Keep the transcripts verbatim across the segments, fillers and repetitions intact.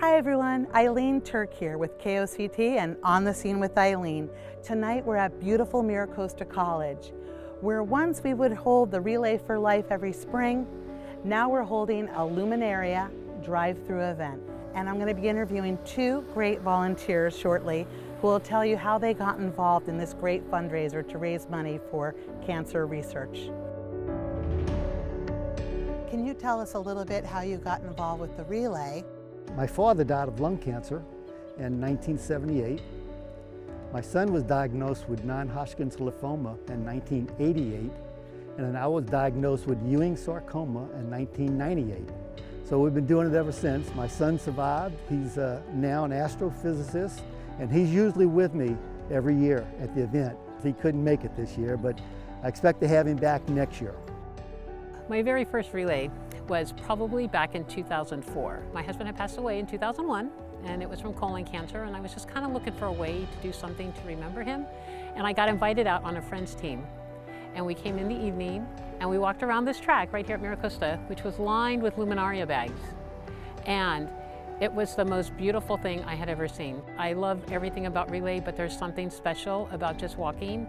Hi everyone, Eileen Turk here with K O C T and On the Scene with Eileen. Tonight we're at beautiful MiraCosta College, where once we would hold the Relay for Life every spring, now we're holding a Luminaria drive-through event. And I'm going to be interviewing two great volunteers shortly who will tell you how they got involved in this great fundraiser to raise money for cancer research. Can you tell us a little bit how you got involved with the Relay? My father died of lung cancer in nineteen seventy-eight. My son was diagnosed with non-Hodgkin's lymphoma in nineteen eighty-eight, and then I was diagnosed with Ewing sarcoma in nineteen ninety-eight. So we've been doing it ever since. My son survived. He's uh, now an astrophysicist, and he's usually with me every year at the event. He couldn't make it this year, but I expect to have him back next year. My very first relay was probably back in two thousand four. My husband had passed away in two thousand one, and it was from colon cancer, and I was just kind of looking for a way to do something to remember him. And I got invited out on a friend's team. And we came in the evening, and we walked around this track right here at MiraCosta, which was lined with Luminaria bags. And it was the most beautiful thing I had ever seen. I love everything about Relay, but there's something special about just walking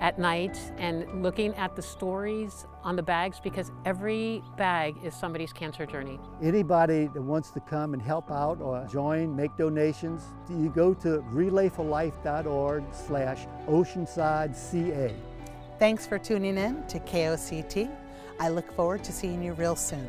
at night and looking at the stories on the bags, because every bag is somebody's cancer journey. Anybody that wants to come and help out or join, make donations, you go to Relay for Life dot org slash Oceanside C A. Thanks for tuning in to K O C T. I look forward to seeing you real soon.